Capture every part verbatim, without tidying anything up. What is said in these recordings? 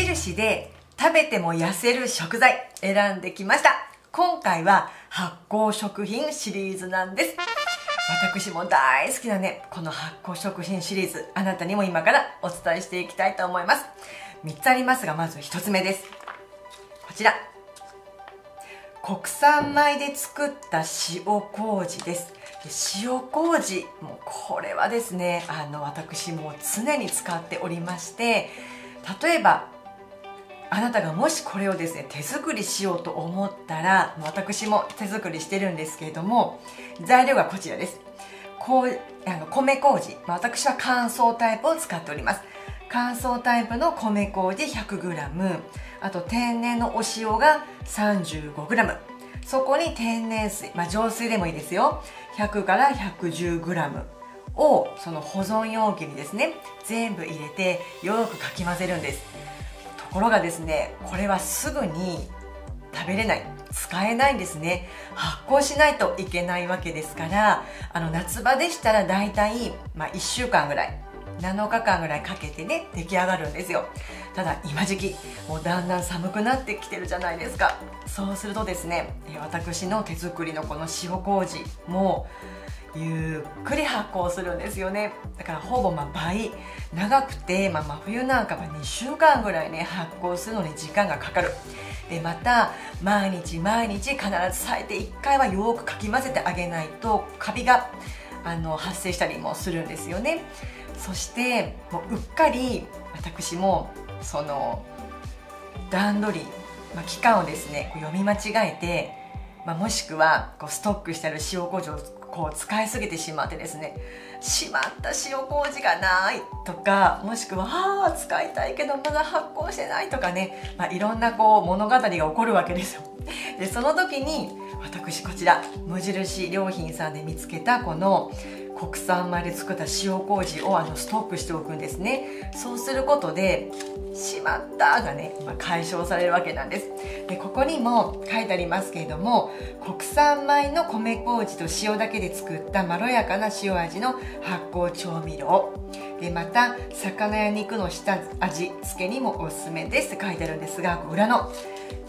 印で食べても痩せる食材選んできました。今回は発酵食品シリーズなんです。私も大好きなね、この発酵食品シリーズ、あなたにも今からお伝えしていきたいと思います。みっつありますが、まずひとつめです。こちら。国産米で作った塩麹です。塩麹、もうこれはですね、あの私も常に使っておりまして、例えばあなたがもしこれをですね手作りしようと思ったら、私も手作りしてるんですけれども、材料がこちらです。こうあの米麹、私は乾燥タイプを使っております。乾燥タイプの米麹 ひゃくグラム、 あと天然のお塩が さんじゅうごグラム、 そこに天然水、まあ、浄水でもいいですよ、ひゃくからひゃくじゅうグラムをその保存容器にですね全部入れてよくかき混ぜるんです。ところがですね、これはすぐに食べれない、使えないんですね。発酵しないといけないわけですから、あの夏場でしたらだいたいいっしゅうかんぐらい、なのかかんぐらいかけてね出来上がるんですよ。ただ今時期もうだんだん寒くなってきてるじゃないですか。そうするとですね、私の手作りのこの塩麹もゆっくり発酵するんですよね。だからほぼまあ倍、長くて、まあ、真冬なんかはにしゅうかんぐらいね発酵するのに時間がかかる。でまた毎日毎日必ず最低いっかいはよくかき混ぜてあげないとカビがあの発生したりもするんですよね。そしてもううっかり私もその段取り、まあ、期間をですね読み間違えて、まあ、もしくはこうストックしてある塩麹をこう使いすぎてしまってですね、しまった塩麹がないとか、もしくはあ使いたいけどまだ発酵してないとかね、まあ、いろんなこう物語が起こるわけですよ。でその時に私こちら無印良品さんで見つけたこの国産米で作った塩麹をあのストックしておくんですね。そうすることで「しまった」がね、まあ、解消されるわけなんです。でここにも書いてありますけれども、国産米の米麹と塩だけで作ったまろやかな塩味の発酵調味料で、また魚や肉の下味付けにもおすすめですって書いてあるんですが、裏の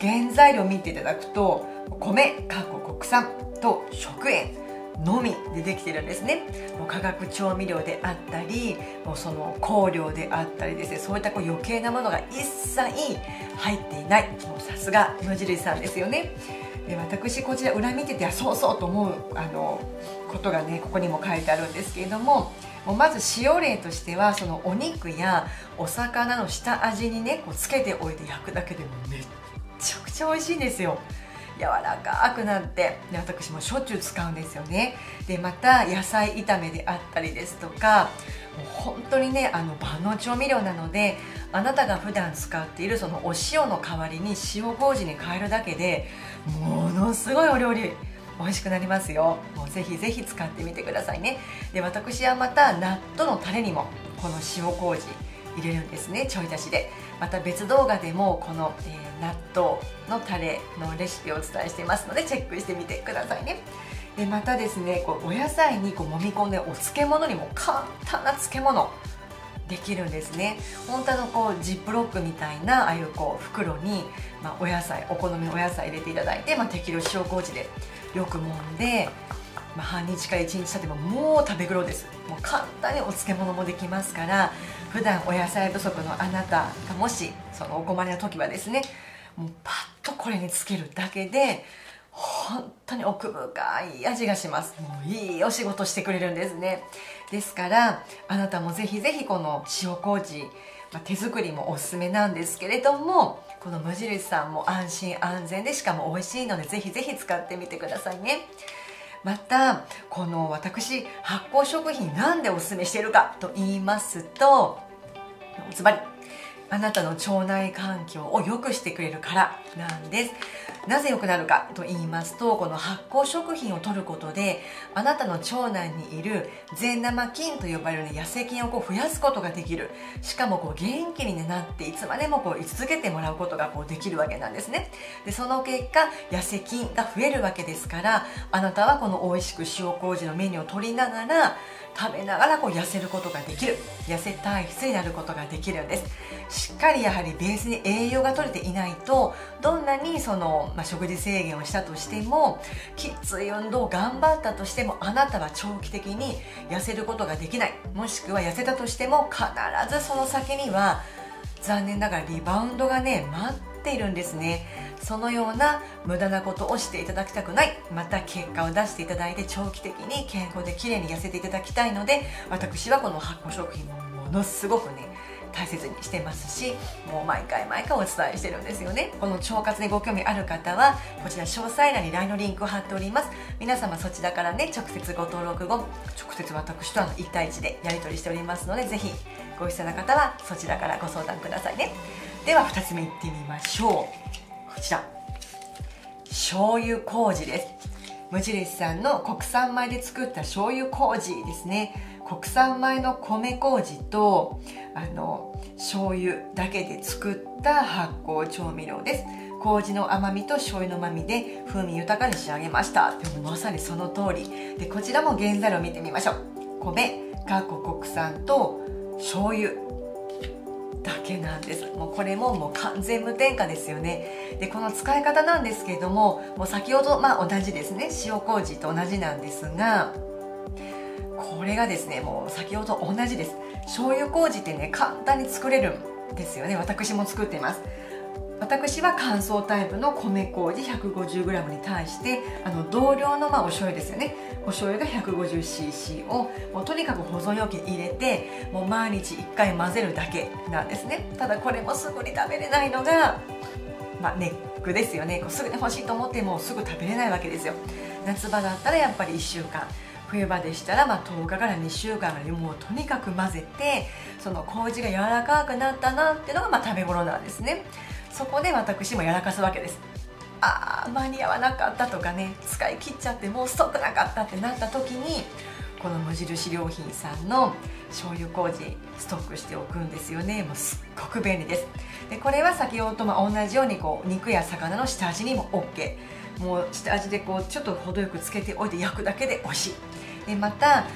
原材料を見ていただくと米（国産）と食塩のみでできてるんですね。もう化学調味料であったり、もうその香料であったりですね、そういったこう余計なものが一切入っていない。もうさすが無印さんですよね。で私こちら裏見てて、あそうそうと思うあのことがねここにも書いてあるんですけれども、もうまず使用例としては、そのお肉やお魚の下味にねこうつけておいて焼くだけでもめっちゃくちゃ美味しいんですよ。柔らかくなって、ね、私もしょっちゅう使うんですよね。でまた野菜炒めであったりですとか、もう本当にねあの万能調味料なので、あなたが普段使っているそのお塩の代わりに塩麹に変えるだけでものすごいお料理美味しくなりますよ。もうぜひぜひ使ってみてくださいね。で私はまた納豆のタレにもこの塩麹入れるんですね、ちょい足しで。また別動画でもこの、えー、納豆のタレのレシピをお伝えしていますので、チェックしてみてくださいね。でまたですね、こうお野菜にこう揉み込んでお漬物にも簡単な漬物できるんですね。本当のこうジップロックみたいなああいうこう袋に、まあ、お野菜、お好みのお野菜入れていただいて、まあ、適量塩麹でよく揉んで、まあ、半日からいちにち経てももう食べ頃です。もう簡単にお漬物もできますから、普段お野菜不足のあなたがもしそのお困りの時はですね、もうパッとこれにつけるだけで本当に奥深い味がします。もういいお仕事してくれるんですね。ですからあなたもぜひぜひこの塩麹、まあ、手作りもおすすめなんですけれども、この無印さんも安心安全でしかも美味しいので、ぜひぜひ使ってみてくださいね。またこの私発酵食品なんでおすすめしているかと言いますと、つまりあなたの腸内環境を良くしてくれるからなんです。なぜ良くなるかと言いますと、この発酵食品を摂ることであなたの腸内にいる善玉菌と呼ばれる、ね、痩せ菌をこう増やすことができる。しかもこう元気になっていつまでもこう居続けてもらうことがこうできるわけなんですね。でその結果痩せ菌が増えるわけですから、あなたはこの美味しく塩麹のメニューを摂りながら食べながらこう痩せることができる、痩せ体質になることができるんです。しっかりやはりベースに栄養が取れていないと、どんなにその、まあ、食事制限をしたとしてもきつい運動を頑張ったとしても、あなたは長期的に痩せることができない、もしくは痩せたとしても必ずその先には残念ながらリバウンドがね待っているんですね。そのような無駄なことをしていただきたくない、また結果を出していただいて長期的に健康で綺麗に痩せていただきたいので、私はこの発酵食品をものすごくね大切にしてますし、もう毎回毎回お伝えしてるんですよね。この腸活にご興味ある方はこちら詳細欄に ライン のリンクを貼っております。皆様そちらからね直接ご登録後、直接私といち対いちでやり取りしておりますので、ぜひご必要な方はそちらからご相談くださいね。ではふたつめいってみましょう。こちら醤油麹です。無印さんの国産米で作った醤油麹ですね。国産米の米麹とあの醤油だけで作った発酵調味料です。麹の甘みと醤油の旨みで風味豊かに仕上げました。でもまさにその通りで、こちらも原材料を見てみましょう。米かっこ国産と醤油だけなんです。もうこれももう完全無添加ですよね。でこの使い方なんですけれども、もう先ほど、まあ、同じですね、塩麹と同じなんですが、これがですねもう先ほど同じです。醤油麹ってね簡単に作れるんですよね。私も作っています。私は乾燥タイプの米麹 ひゃくごじゅうグラム に対して、あの同量のまあお醤油ですよね、お醤油が ひゃくごじゅうシーシー をもうとにかく保存容器に入れて、もう毎日いっかい混ぜるだけなんですね。ただこれもすぐに食べれないのが、まあ、ネックですよね。こうすぐに欲しいと思ってもすぐ食べれないわけですよ。夏場だったらやっぱりいっしゅうかん、冬場でしたらまあとおかからにしゅうかん、もうとにかく混ぜて、その麹が柔らかくなったなっていうのがまあ食べ頃なんですね。そこで私もやらかすわけです。あー間に合わなかったとかね、使い切っちゃってもうストックなかったってなった時に、この無印良品さんの醤油麹ストックしておくんですよね。もうすっごく便利です。でこれは先ほどとまあ同じようにこう肉や魚の下味にも オーケー、 もう下味でこうちょっと程よくつけておいて焼くだけで美味しい。でまたあの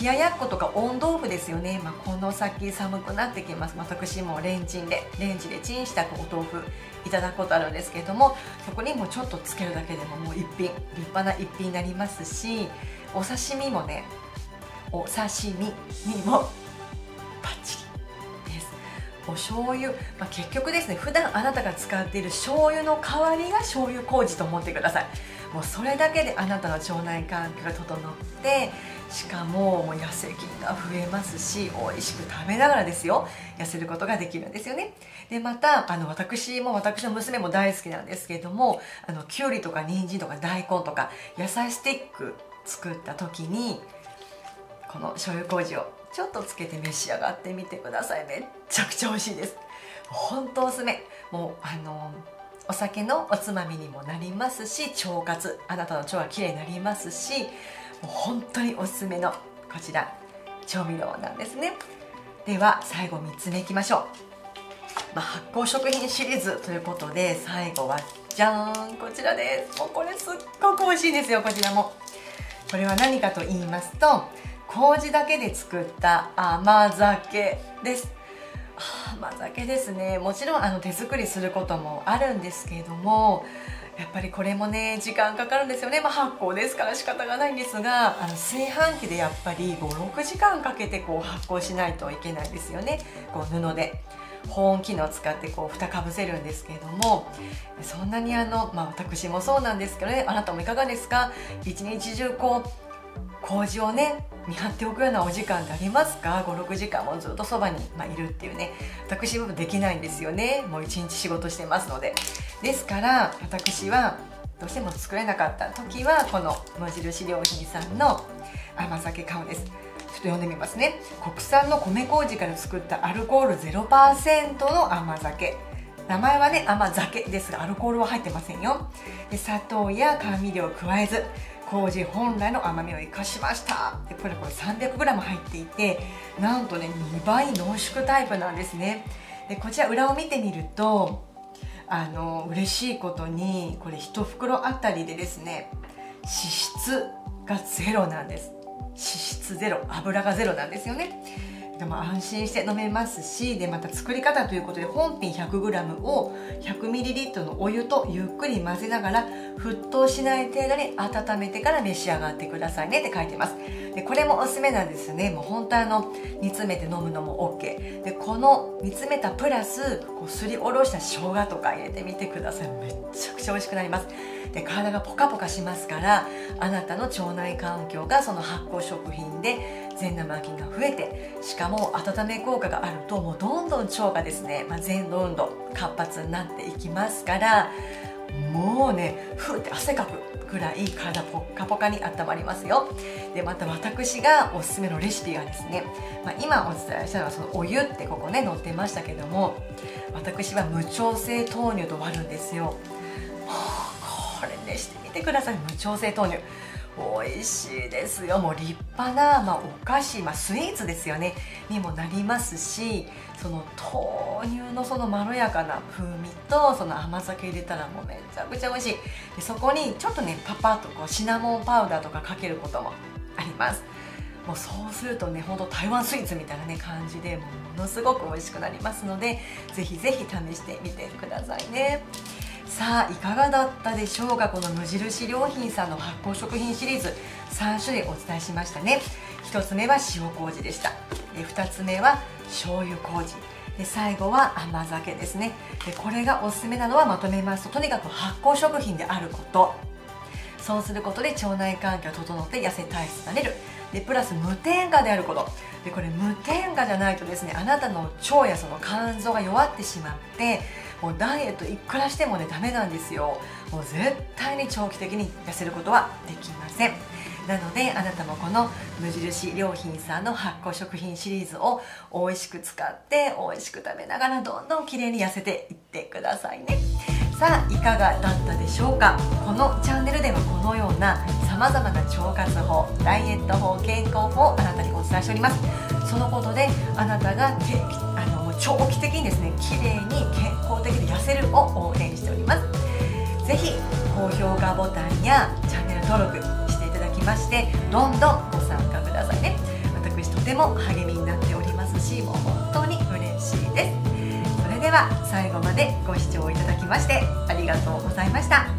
冷ややっことか温豆腐ですよね、まあ、この先寒くなってきます。私もレンチンでレンジでチンしたお豆腐いただくことあるんですけれども、そこにもうちょっとつけるだけでももう一品、立派な一品になりますし、お刺身もね、お刺身にもバッチリです。お醤油、まあ、結局ですね普段あなたが使っている醤油の代わりが醤油麹と思ってください。もうそれだけであなたの腸内環境が整って、しかももう痩せ菌が増えますし、美味しく食べながらですよ痩せることができるんですよね。でまたあの私も私の娘も大好きなんですけれども、あのきゅうりとか人参とか大根とか野菜スティック作った時に、この醤油麹をちょっとつけて召し上がってみてください。めっちゃくちゃ美味しいです。本当おすすめ。もうあのお酒のおつまみにもなりますし、腸活、あなたの腸がきれいになりますし、もう本当におすすめのこちら調味料なんですね。では最後みっつめいきましょう。まあ、発酵食品シリーズということで、最後はじゃーん、こちらです。もうこれすっごく美味しいんですよ。こちらもこれは何かと言いますと、麹だけで作った甘酒です。甘酒ですね。もちろんあの手作りすることもあるんですけれども、やっぱりこれもね時間かかるんですよね。まあ、発酵ですから仕方がないんですが、あの炊飯器でやっぱりごろくじかんかけてこう発酵しないといけないんですよね。こう布で保温機能を使ってこう蓋かぶせるんですけれども、そんなにあの、まあ、私もそうなんですけどね、あなたもいかがですか。一日中こう麹をね見張っておくようなお時間ってありますか。ごろくじかんもずっとそばに、まあ、いるっていうね、私もできないんですよね。もう一日仕事してますので。ですから私はどうしても作れなかった時は、この無印良品さんの甘酒買うんです。ちょっと読んでみますね。国産の米麹から作ったアルコール ゼロパーセント の甘酒、名前はね甘酒ですがアルコールは入ってませんよ。で砂糖や甘味料を加えず麹本来の甘みを生かしました。でこれこれ さんびゃくグラム 入っていて、なんとねにばい濃縮タイプなんですね。でこちら裏を見てみると、あの嬉しいことにこれいち袋あたりでですね、脂質がゼロなんです。脂質ゼロ、油がゼロなんですよね。でも安心して飲めますし、でまた作り方ということで、本品 ひゃくグラム を ひゃくミリリットル のお湯とゆっくり混ぜながら沸騰しない程度に温めてから召し上がってくださいねって書いてます。でこれもおすすめなんですね。もう本当あの煮詰めて飲むのも オーケー で、この煮詰めたプラスこうすりおろした生姜とか入れてみてください。めっちゃくちゃ美味しくなります。で体がポカポカしますから、あなたの腸内環境がその発酵食品で善玉菌が増えて、しかも温め効果があると、もうどんどん腸がですね、まあ、全どんどん活発になっていきますから、もうねふーって汗かくぐらい体ポッカポカに温まりますよ。でまた私がおすすめのレシピがですね、まあ、今お伝えしたのはそのお湯ってここね載ってましたけども、私は無調整豆乳と割るんですよ。これねしてみてください。無調整豆乳美味しいですよ。もう立派な、まあ、お菓子、まあ、スイーツですよねにもなりますし、その豆乳のそのまろやかな風味とその甘酒入れたらもうめちゃくちゃ美味しい。でそこにちょっとねパパッとこうシナモンパウダーとかかけることもあります。もうそうするとね、ほんと台湾スイーツみたいな、ね、感じでもうものすごく美味しくなりますので、ぜひぜひ試してみてくださいね。さあいかがだったでしょうか。この無印良品さんの発酵食品シリーズさんしゅるいお伝えしましたね。ひとつめは塩麹でした。ふたつめは醤油麹で、最後は甘酒ですね。でこれがおすすめなのは、まとめますと、とにかく発酵食品であること、そうすることで腸内環境が整って痩せ体質になれる。でプラス無添加であること。でこれ無添加じゃないとですね、あなたの腸やその肝臓が弱ってしまって、もうダイエットいくらしてもねダメなんですよ。もう絶対に長期的に痩せることはできません。なのであなたもこの無印良品さんの発酵食品シリーズを美味しく使って美味しく食べながら、どんどん綺麗に痩せていってくださいね。さあいかがだったでしょうか。このチャンネルではこのようなさまざまな腸活法、ダイエット法、健康法をあなたにお伝えしております。そのことであなたがあの長期的にですね、綺麗に健康的に痩せるを応援しております。ぜひ高評価ボタンやチャンネル登録していただきまして、どんどんご参加くださいね。私とても励みになっておりますし、もう本当に嬉しいです。それでは最後までご視聴いただきましてありがとうございました。